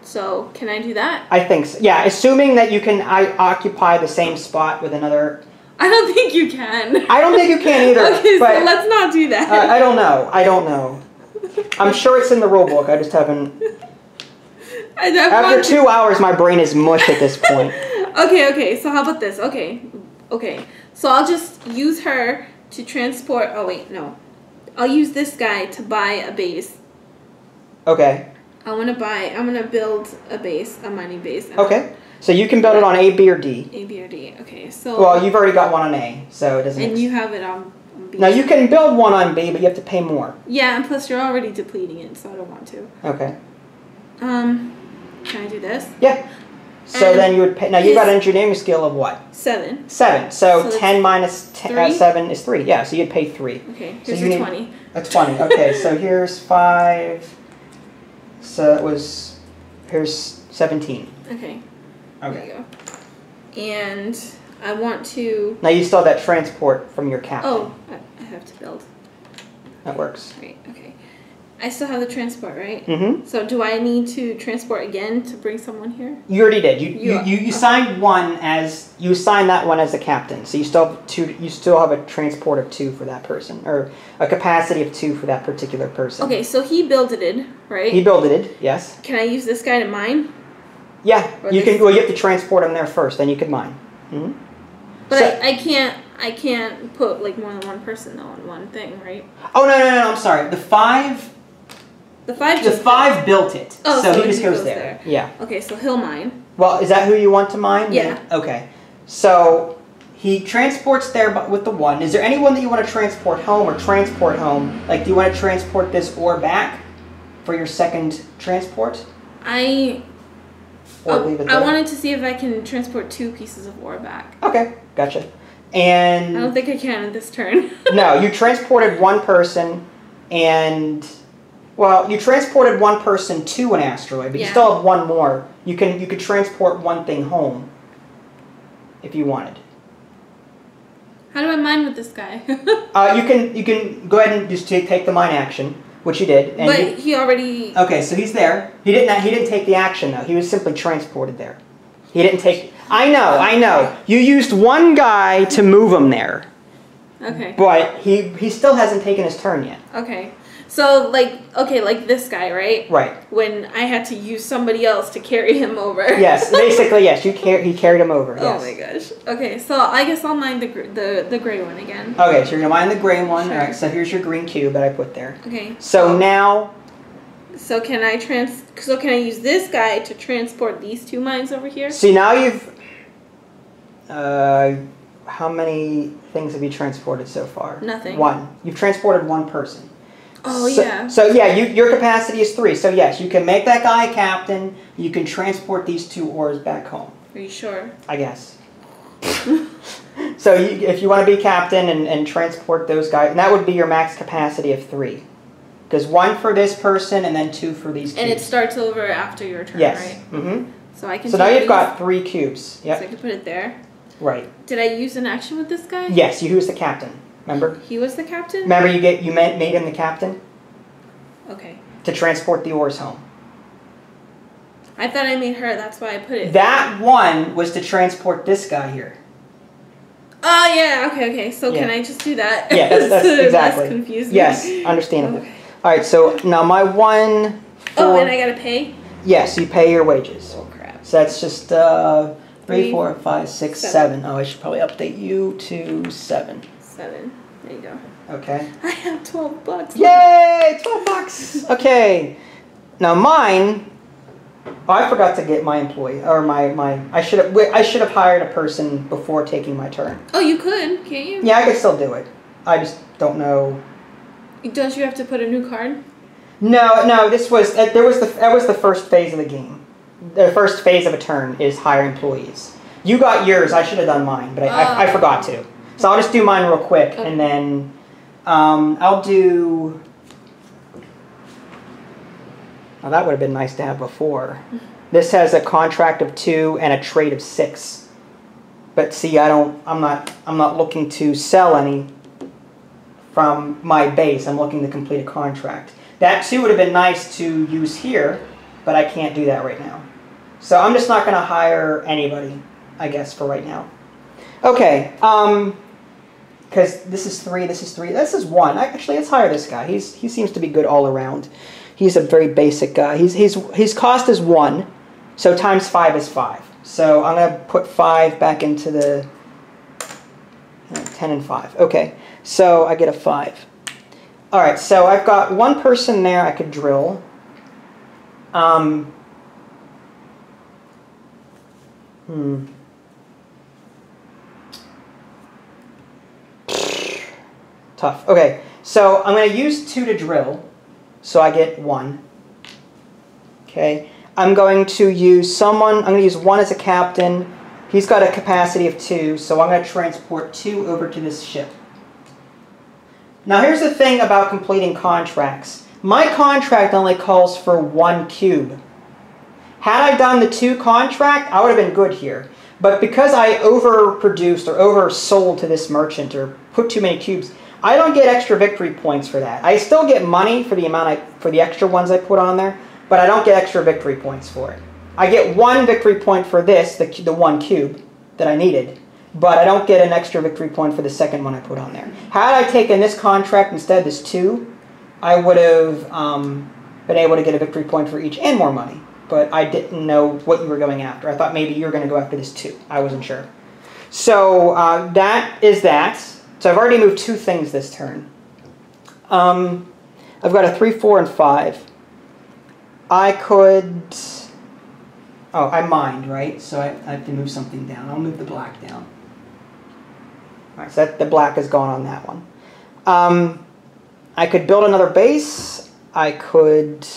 So can I do that? I think so. Yeah, assuming that you can I, occupy the same spot with another. I don't think you can. I don't think you can either. Okay, but, so let's not do that. Uh, I don't know. I don't know. I'm sure it's in the rule book. I just haven't. I After two hours, my brain is mush at this point. Okay, okay. So how about this? Okay, okay. So I'll just use her to transport. Oh wait, no. I'll use this guy to buy a base. Okay. I want to buy. I'm gonna build a base, a mining base. Okay. So you can build yeah. it on A, B, or D. A, B, or D. Okay. So. Well, you've already got one on A, so it doesn't. And you have it on. B. Now you can build one on B, but you have to pay more. Yeah, and plus you're already depleting it, so I don't want to. Okay. Um, can I do this? Yeah. So and then you would pay. Now you got an engineering skill of what? Seven. Seven. So, so ten minus ten, uh, seven is three. Yeah. So you'd pay three. Okay. Here's so you a need twenty. A twenty. Okay. So here's five. So that was. Here's seventeen. Okay. Okay. There you go. And I want to. Now you saw that transport from your captain. Oh, I have to build. That works. Right. Okay. I still have the transport, right? Mm-hmm. So do I need to transport again to bring someone here? You already did. You you you, you, you okay. signed one as you signed that one as the captain. So you still have two. You still have a transport of two for that person, or a capacity of two for that particular person. Okay. So he builded it, right? He builded it. Yes. Can I use this guy to mine? Yeah. Or you can. Well, you have to transport him there first, then you could mine. Mm-hmm. But so, I, I can't. I can't put like more than one person though on one thing, right? Oh no no no! I'm sorry. The five. The five. The five built it. Oh, so, so he just he goes, goes there. there. Yeah. Okay, so he'll mine. Well, is that who you want to mine? Yeah. Okay, so he transports there with the one. Is there anyone that you want to transport home or transport home? Like, do you want to transport this ore back for your second transport? I. Or oh, leave it there? I wanted to see if I can transport two pieces of ore back. Okay, gotcha. And I don't think I can at this turn. No, you transported one person, and well, you transported one person to an asteroid, but yeah. you still have one more. You can you could transport one thing home if you wanted. How do I mine with this guy? uh, you can you can go ahead and just take take the mine action, which you did. And but you, he already. Okay, so he's there. He didn't he didn't take the action though. He was simply transported there. He didn't take. I know, I know. You used one guy to move him there. Okay. But he he still hasn't taken his turn yet. Okay. So like okay, like this guy, right? Right. When I had to use somebody else to carry him over. Yes, basically yes. You car he carried him over. Yes. Oh my gosh. Okay, so I guess I'll mine the gr the the gray one again. Okay, so you're gonna mine the gray one. Sure. All right. So here's your green cube that I put there. Okay. So now. So can I trans? So can I use this guy to transport these two mines over here? See now you've. Uh, how many things have you transported so far? Nothing. One. You've transported one person. Oh, so, yeah. So, yeah, you, your capacity is three. So, yes, you can make that guy a captain. You can transport these two ores back home. Are you sure? I guess. So, you, if you want to be captain and, and transport those guys, and that would be your max capacity of three. Because one for this person and then two for these two. And it starts over after your turn, yes. right? Mm-hmm. So, I can so now you've these. got three cubes. Yep. So, I can put it there. Right. Did I use an action with this guy? Yes, you was the captain. Remember? He was the captain? Remember you get you made him the captain? Okay. To transport the ores home. I thought I made her, that's why I put it. That one was to transport this guy here. Oh yeah, okay, okay. So yeah. can I just do that? Yeah, that's, that's so exactly. That's confusing. Yes, understandable. Okay. Alright, so now my one four, oh, and I gotta pay? Yes, you pay your wages. Oh crap. So that's just uh Three, four, five, six, seven. seven. Oh, I should probably update you to seven. Seven. There you go. Okay. I have twelve bucks. Yay! Twelve bucks. Okay. Now mine. Oh, I forgot to get my employee or my my. I should have I should have hired a person before taking my turn. Oh, you could, can't you? Yeah, I could still do it. I just don't know. Don't you have to put a new card? No, no. This was there was the that was the first phase of the game. The first phase of a turn is hire employees. You got yours. I should have done mine, but I, uh, I, I forgot to. So I'll just do mine real quick, okay. and then um, I'll do... Now that would have been nice to have before. This has a contract of two and a trade of six. But see, I don't. I'm not. I'm not looking to sell any from my base. I'm looking to complete a contract. That two would have been nice to use here, but I can't do that right now. So I'm just not going to hire anybody, I guess, for right now. Okay, um, because this is three, this is three, this is one. Actually, let's hire this guy. He's, he seems to be good all around. he's a very basic guy. He's, he's, his cost is one, so times five is five. So I'm going to put five back into the ten and five. Okay, so I get a five. All right, so I've got one person there I could drill. Um, hmm. Tough. Okay, so I'm going to use two to drill, so I get one. Okay, I'm going to use someone, I'm going to use one as a captain. He's got a capacity of two, so I'm going to transport two over to this ship. Now here's the thing about completing contracts. My contract only calls for one cube. Had I done the two contract, I would have been good here. But because I overproduced or oversold to this merchant or put too many cubes, I don't get extra victory points for that. I still get money for the amount I, for the extra ones I put on there, but I don't get extra victory points for it. I get one victory point for this, the, the one cube that I needed, but I don't get an extra victory point for the second one I put on there. Had I taken this contract instead, this two, I would have um, been able to get a victory point for each and more money, but I didn't know what you were going after. I thought maybe you were going to go after this two. I wasn't sure. So uh, that is that. So I've already moved two things this turn. Um, I've got a three, four, and five. I could... Oh, I mined, right? So I, I have to move something down. I'll move the black down. All right, so that, the black is gone on that one. Um, I could build another base. I could...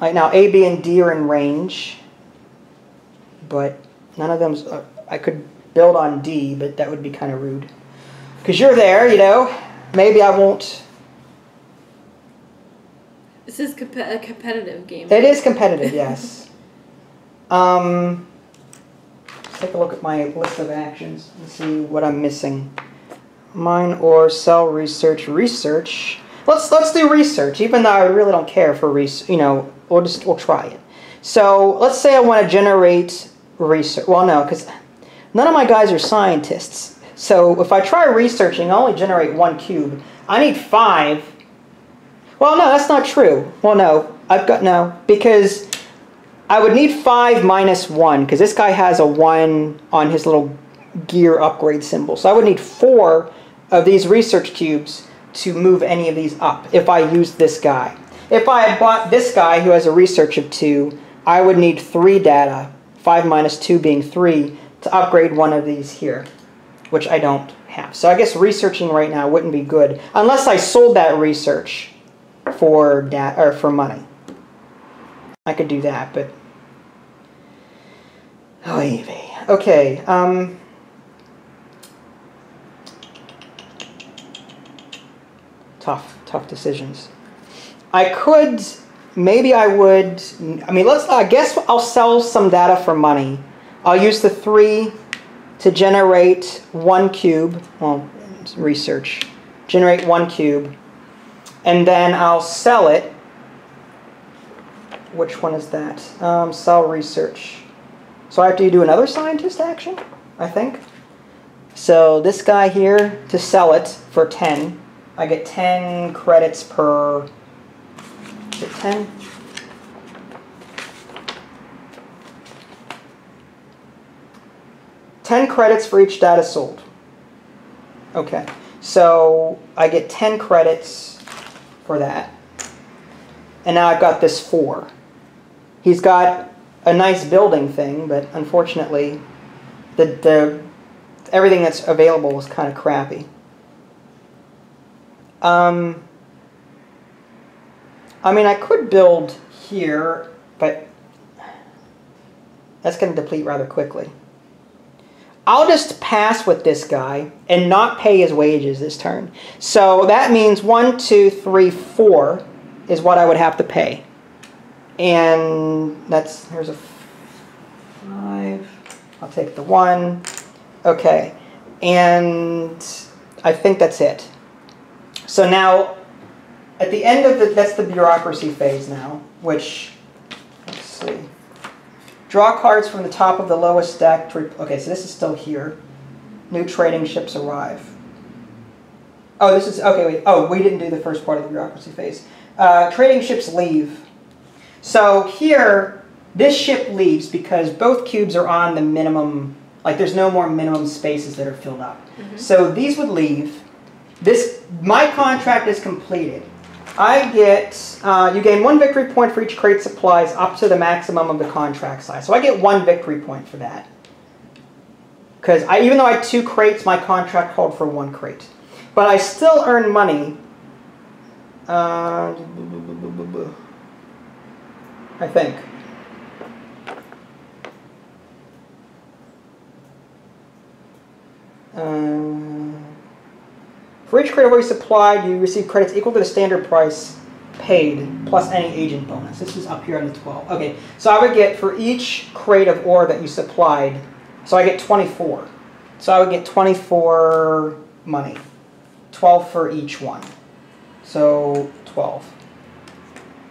Right now, A, B, and D are in range. But none of them's... Uh, I could build on D, but that would be kind of rude. Because you're there, you know. Maybe I won't... This is comp a competitive game. It is competitive, yes. Um, let's take a look at my list of actions and see what I'm missing. Mine or sell research research. Let's let's do research, even though I really don't care for research. You know, we'll just we'll try it. So let's say I want to generate research. Well, no, because none of my guys are scientists. So if I try researching, I only generate one cube. I need five. Well, no, that's not true. Well, no, I've got no because. I would need five minus one, because this guy has a one on his little gear upgrade symbol. So I would need four of these research cubes to move any of these up if I used this guy. If I had bought this guy who has a research of two, I would need three data, five minus two being three, to upgrade one of these here, which I don't have. So I guess researching right now wouldn't be good, unless I sold that research for da- or for money. I could do that, but... Oh, Evie. Okay, um... Tough, tough decisions. I could... Maybe I would... I mean, let's... I guess I'll sell some data for money. I'll use the three to generate one cube. Well, research. Generate one cube. And then I'll sell it. Which one is that? Um, sell research. So I have to do another scientist action, I think. So this guy here, to sell it for ten. I get ten credits per... Is it ten? ten credits for each data sold. Okay. So I get ten credits for that. And now I've got this four. He's got a nice building thing, but unfortunately, the, the everything that's available was kind of crappy. Um, I mean, I could build here, but that's going to deplete rather quickly. I'll just pass with this guy and not pay his wages this turn. So that means one, two, three, four is what I would have to pay. And that's, here's a five, I'll take the one, okay, and I think that's it. So now, at the end of the, that's the bureaucracy phase now, which, let's see, draw cards from the top of the lowest stack, to, okay, so this is still here, new trading ships arrive. Oh, this is, okay, wait. Oh, we didn't do the first part of the bureaucracy phase. Uh, trading ships leave. So here, this ship leaves because both cubes are on the minimum, like there's no more minimum spaces that are filled up. Mm-hmm. So these would leave. This, my contract is completed. I get, uh, you gain one victory point for each crate supplies up to the maximum of the contract size. So I get one victory point for that. Because I, even though I had two crates, my contract called for one crate. But I still earn money. Uh, I think. Um, for each crate already supplied, you receive credits equal to the standard price paid, plus any agent bonus. This is up here on the twelve. Okay, so I would get for each crate of ore that you supplied, so I get twenty-four. So I would get twenty-four money. twelve for each one. So, twelve.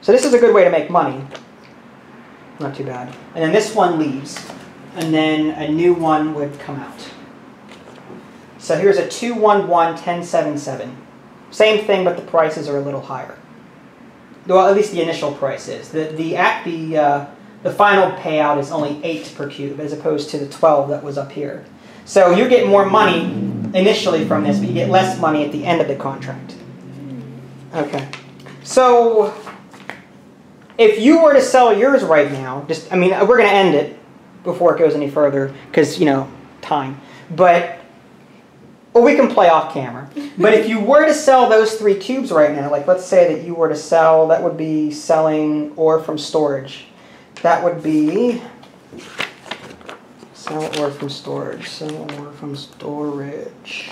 So this is a good way to make money. Not too bad. And then this one leaves. And then a new one would come out. So here's a two one one one zero seven seven. Same thing, but the prices are a little higher. Well, at least the initial price is. The, the, at the, uh, the final payout is only eight per cube, as opposed to the twelve that was up here. So you get more money initially from this, but you get less money at the end of the contract. Okay. So if you were to sell yours right now, just I mean, we're going to end it before it goes any further because, you know, time. But, well, we can play off camera. But if you were to sell those three cubes right now, like let's say that you were to sell, that would be selling ore from storage. That would be... Sell ore from storage. Sell ore from storage.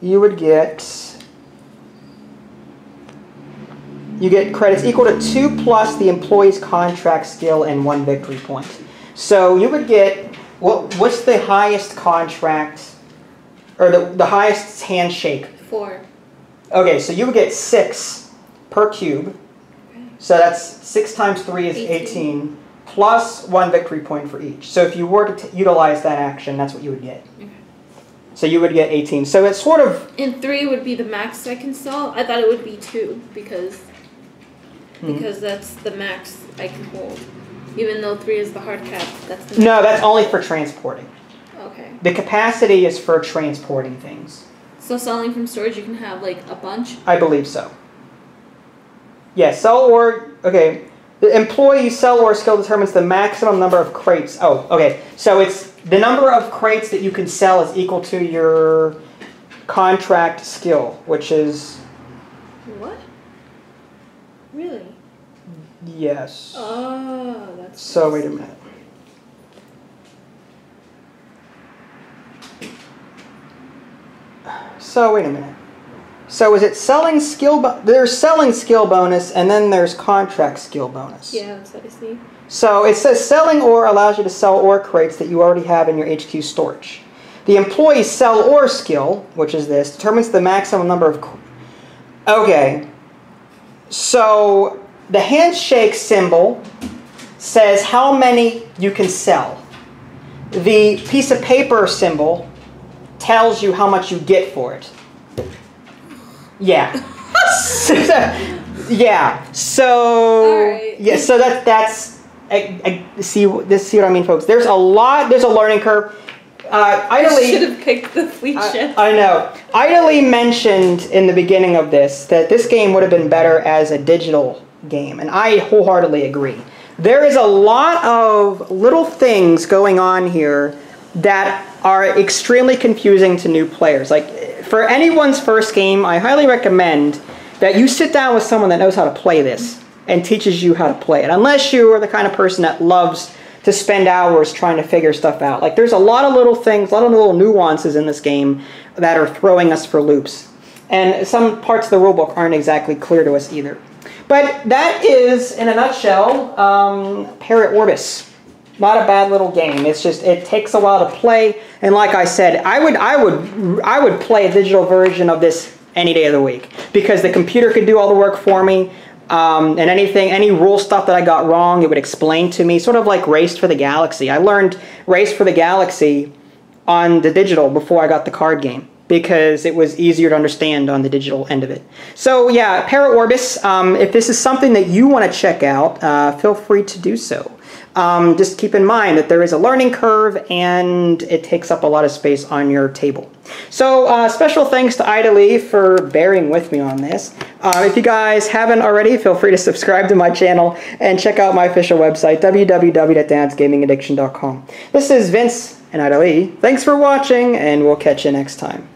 You would get... You get credits equal to two plus the employee's contract skill and one victory point. So you would get... What, what's the highest contract... Or the, the highest handshake? Four. Okay, so you would get six per cube. So that's six times three is eighteen. Plus one victory point for each. So if you were to t utilize that action, that's what you would get. Okay. So you would get eighteen. So it's sort of... And three would be the max I can sell. I thought it would be two because because mm-hmm. that's the max I can hold. Even though three is the hard cap. That's the max. No, that's only for transporting. Okay. The capacity is for transporting things. So selling from storage, you can have like a bunch? I believe so. Yeah, sell or... Okay. The employee sell or skill determines the maximum number of crates. Oh, okay. So it's the number of crates that you can sell is equal to your contract skill, which is... What? Really? Yes. Oh, that's... So, wait a minute. So, wait a minute. So is it selling skill bonus? There's selling skill bonus, and then there's contract skill bonus. Yeah, that's what I see. So it says selling ore allows you to sell ore crates that you already have in your H Q storage. The employee's sell ore skill, which is this, determines the maximum number of... Okay. So the handshake symbol says how many you can sell. The piece of paper symbol tells you how much you get for it. Yeah. Yeah. So right. Yeah. So that that's I, I see this. See what I mean, folks? There's a lot. There's a learning curve. Uh, Idly should have picked the fleet ship. I, I know. Idly mentioned in the beginning of this that this game would have been better as a digital game, and I wholeheartedly agree. There is a lot of little things going on here that are extremely confusing to new players. Like. For anyone's first game, I highly recommend that you sit down with someone that knows how to play this and teaches you how to play it. Unless you are the kind of person that loves to spend hours trying to figure stuff out. Like, there's a lot of little things, a lot of little nuances in this game that are throwing us for loops. And some parts of the rulebook aren't exactly clear to us either. But that is, in a nutshell, um, Periorbis. Not a bad little game. It's just it takes a while to play, and like I said, I would I would I would play a digital version of this any day of the week because the computer could do all the work for me, um, and anything any rule stuff that I got wrong, it would explain to me. Sort of like Race for the Galaxy. I learned Race for the Galaxy on the digital before I got the card game. because it was easier to understand on the digital end of it. So yeah, Periorbis, um, if this is something that you want to check out, uh, feel free to do so. Um, just keep in mind that there is a learning curve and it takes up a lot of space on your table. So uh, special thanks to Ida Lee for bearing with me on this. Uh, if you guys haven't already, feel free to subscribe to my channel and check out my official website, w w w dot dads gaming addiction dot com. This is Vince and Ida Lee. Thanks for watching, and we'll catch you next time.